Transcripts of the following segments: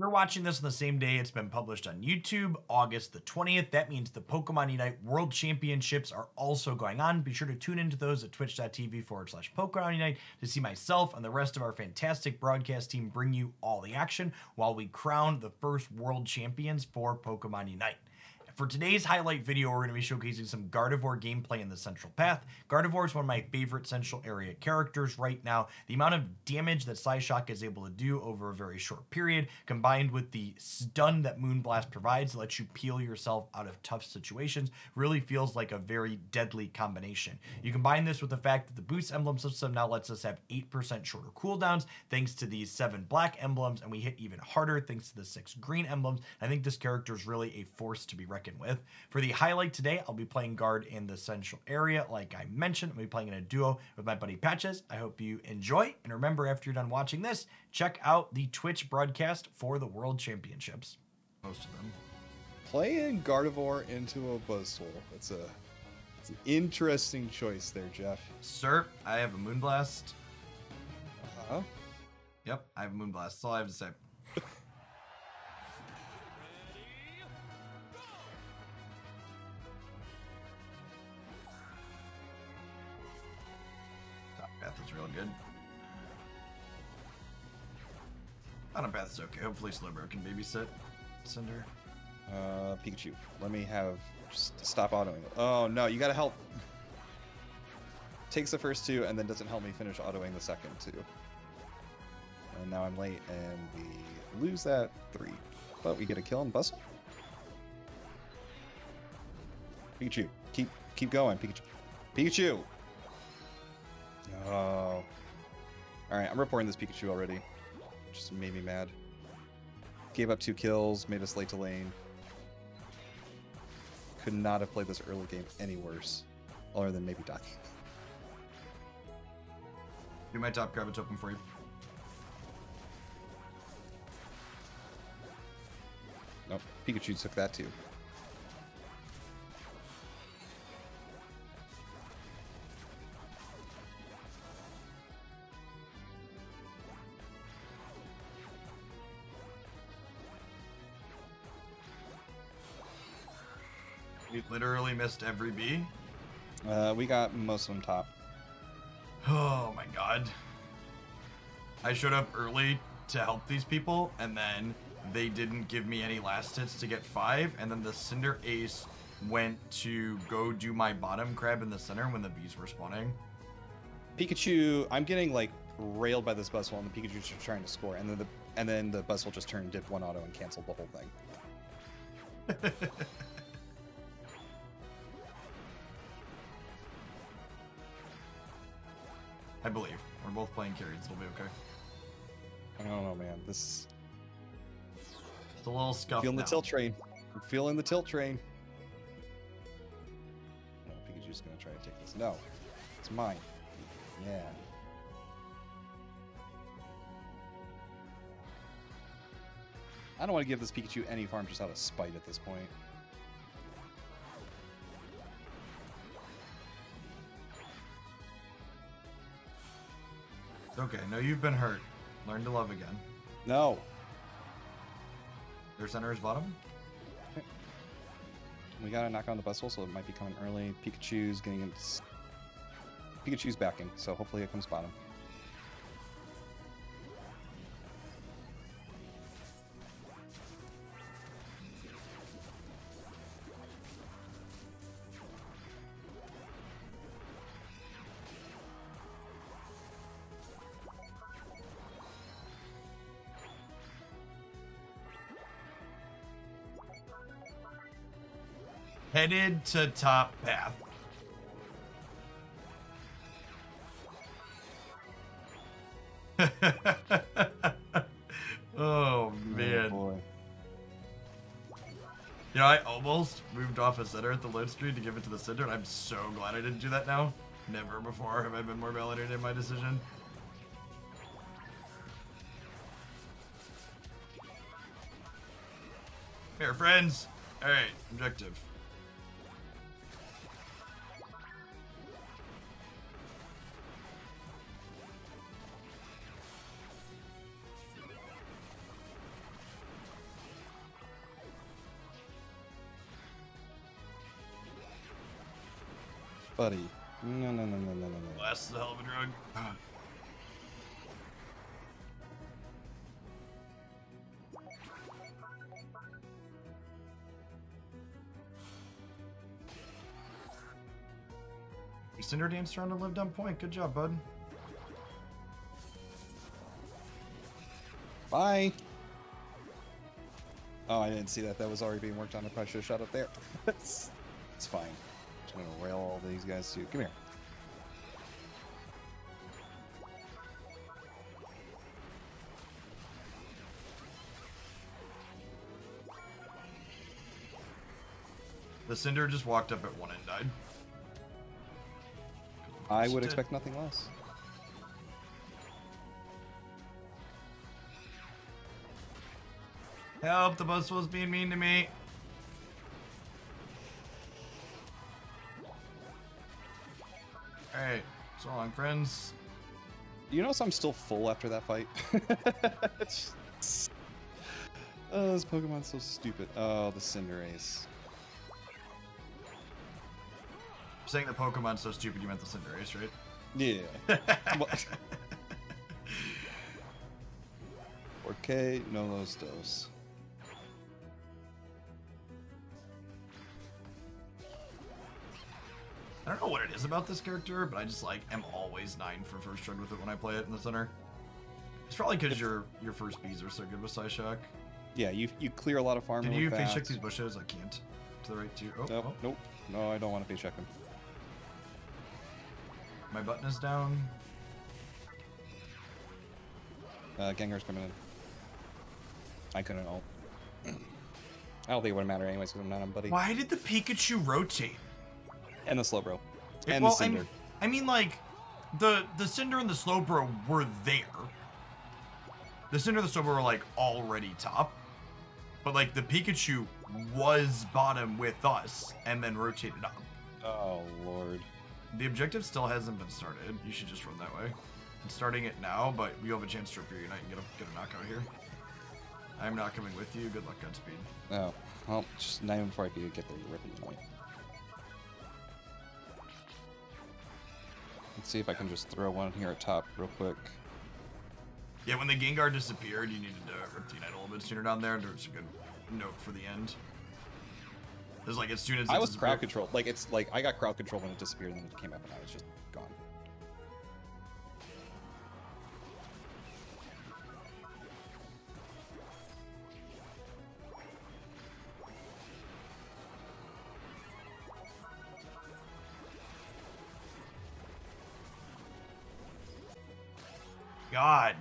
You're watching this on the same day it's been published on YouTube, August the 20th. That means the Pokemon Unite World Championships are also going on. Be sure to tune into those at twitch.tv/Pokemon Unite to see myself and the rest of our fantastic broadcast team bring you all the action while we crown the first world champions for Pokemon Unite. For today's highlight video, we're going to be showcasing some Gardevoir gameplay in the Central Path. Gardevoir is one of my favorite Central Area characters right now. The amount of damage that Psyshock is able to do over a very short period, combined with the stun that Moonblast provides, lets you peel yourself out of tough situations, really feels like a very deadly combination. You combine this with the fact that the boost emblem system now lets us have 8% shorter cooldowns thanks to these 7 black emblems, and we hit even harder thanks to the 6 green emblems. I think this character is really a force to be reckoned with. For the highlight today, I'll be playing Guard in the Central Area. Like I mentioned, I'll be playing in a duo with my buddy Patches. I hope you enjoy, and remember, after you're done watching this, check out the Twitch broadcast for the World Championships. Most of them. Playing Gardevoir into a Buzzwole. It's an interesting choice there, Jeff. Sir, I have a Moonblast. Uh-huh. Yep, I have a Moonblast. That's all I have to say. That's real good. Bottom path is okay. Hopefully Slowbro can babysit Cinder. Pikachu. Let me have... Just stop autoing. Oh, no. You gotta help. Takes the first two and then doesn't help me finish autoing the second two. And now I'm late and we lose that 3. But we get a kill and bustle. Pikachu. Keep going, Pikachu. Pikachu! Oh. Alright, I'm reporting this Pikachu already. Just made me mad. Gave up 2 kills, made us late to lane. Could not have played this early game any worse. Other than maybe dying. Do my top, grab a token for you. Nope, Pikachu took that too. We literally missed every B. We got most of them top. Oh my god. I showed up early to help these people, and then they didn't give me any last hits to get 5, and then the Cinderace went to go do my bottom crab in the center when the bees were spawning. Pikachu, I'm getting like railed by this Buzzwole, and the Pikachu's are trying to score, and then the Buzzwole just turned, did 1 auto, and canceled the whole thing. I believe. We're both playing carries. It'll be okay. I don't know, man. This... It's a little scuffed. Feeling now. The tilt train. I'm feeling the tilt train. No, Pikachu's gonna try to take this. No. It's mine. Yeah. I don't want to give this Pikachu any farm just out of spite at this point. Okay, no, you've been hurt. Learn to love again. No. Their center is bottom. Okay. We gotta knock on the Buzzwole, so it might be coming early. Pikachu's getting in. Pikachu's backing, so hopefully it comes bottom. Headed to top path. Oh, man. Oh, you know, I almost moved off a center at the load street to give it to the center, and I'm so glad I didn't do that now. Never before have I been more validated in my decision. Here, friends. All right, objective. buddy. No, no, no, no, no, no. Blast is a hell of a drug. Cinderdame's trying to live down point. Good job, bud. Bye. Oh, I didn't see that. That was already being worked on. I probably should have shot up there. It's fine. Just going to rail all these guys too. Come here. The Cinder just walked up at one and died. I would expect nothing less. Help, the Buzzwole's being mean to me. Alright, so long, friends. You notice I'm still full after that fight? Oh, this Pokemon's so stupid. Oh, the Cinderace. Saying the Pokemon's so stupid, you meant the Cinderace, right? Yeah. 4K, no los dos. I don't know what it is about this character, but I just like am always 9 for first turn with it when I play it in the center. It's probably because your first bees are so good with Psyshock. Yeah, you clear a lot of farm. Can you face check these bushes? I can't. To the right too. Oh, nope. Oh. Nope. No, I don't want to face check them. My button is down. Gengar's coming in. I couldn't ult. I don't think it would matter anyways because I'm not on buddy. Why did the Pikachu rotate? And the Slowbro. And the Cinder. I mean, like, the Cinder and the Slowbro were there. The Cinder and the Slowbro were, like, already top. But, like, the Pikachu was bottom with us and then rotated up. Oh, Lord. The objective still hasn't been started. You should just run that way. I'm starting it now, but you have a chance to repair your Unite and get a knockout here. I'm not coming with you. Good luck, Godspeed. Oh, well, just not even before I could get there, you're ripping the point. Let's see if I can just throw one here at top real quick. Yeah, when the Gengar disappeared, you needed to rip the Unite a little bit sooner down there. There's a good note for the end. There's like as soon as I was crowd controlled. Like it's like I got crowd control when it disappeared, and then it came up, and I was just gone. God.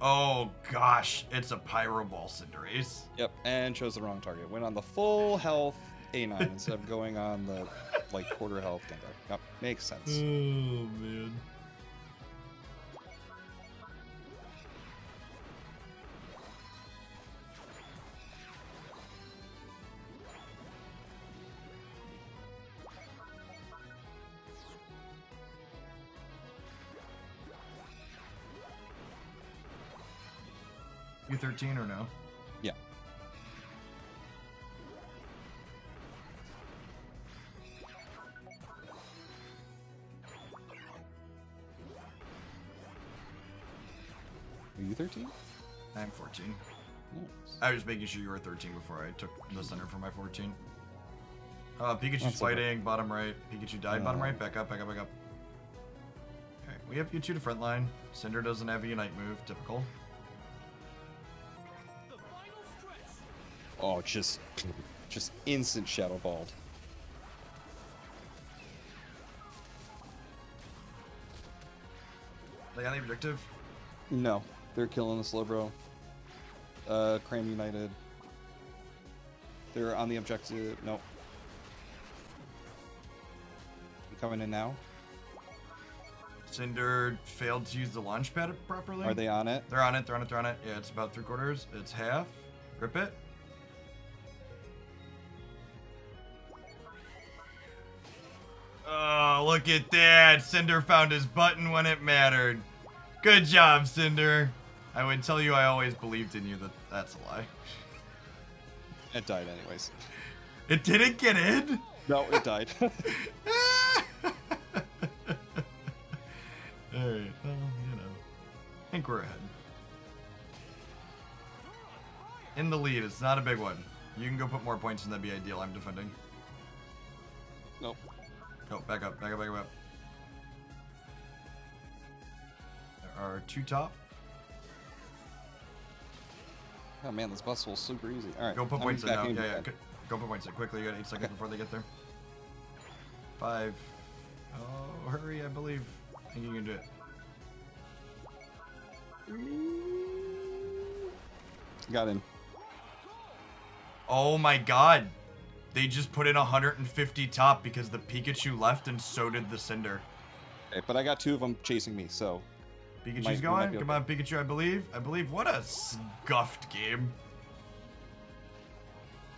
Oh gosh, it's a Pyro Ball, Cinderace. Yep, and chose the wrong target. Went on the full health A9 instead of going on the like quarter health Gengar. Yep, makes sense. Oh man. You 13 or no? Yeah. Are you 13? I'm 14. Nice. I was making sure you were 13 before I took the center for my 14. Pikachu's that's fighting, bottom right. Pikachu died, bottom right. Back up, back up, back up. Okay, we have you two to front line. Cinder doesn't have a Unite move, typical. Oh, just instant Shadow Balled. They got any objective? No, they're killing the Slowbro. Cram United. They're on the objective. Nope. They're coming in now. Cinder failed to use the launch pad properly. Are they on it? They're on it. They're on it. They're on it. Yeah, it's about 3/4. It's half. Rip it. Oh, look at that. Cinder found his button when it mattered. Good job, Cinder. I would tell you I always believed in you, the That's a lie. It died anyways. It didn't get in? No, it died. Alright, well, you know. I think we're ahead. In the lead, it's not a big one. You can go put more points and that'd be ideal. I'm defending. Nope. Go, back up, back up, back up, back up. There are two top. Oh man, this Buzzwole is super easy. Alright. Go put points in now. Yeah, yeah. Go put points in quickly. You got 8 seconds before they get there. 5. Oh, hurry, I believe. I think you can do it. Got in. Oh my god. They just put in 150 top because the Pikachu left and so did the Cinder. Okay, but I got 2 of them chasing me, so... Pikachu's going. Come on, Pikachu, I believe. I believe. What a scuffed game.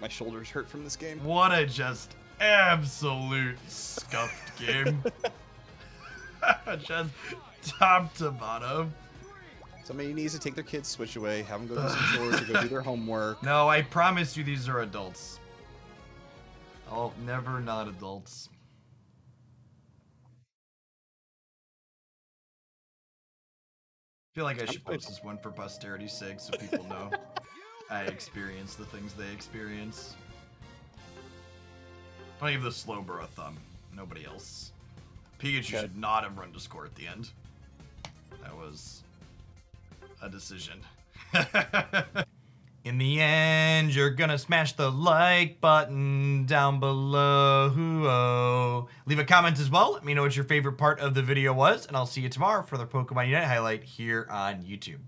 My shoulders hurt from this game. What a just absolute scuffed game. Just top to bottom. Somebody needs to take their kids' Switch away, have them go do some chores, or go do their homework. No, I promise you these are adults. Oh, never not adults. I feel like I should post this one for posterity's sake so people know I experience the things they experience. I'll give the Slowbro a thumb. Nobody else. Pikachu should not have run to score at the end. That was a decision. In the end, you're gonna smash the like button down below. Oh. Leave a comment as well. Let me know what your favorite part of the video was, and I'll see you tomorrow for the Pokemon Unite highlight here on YouTube.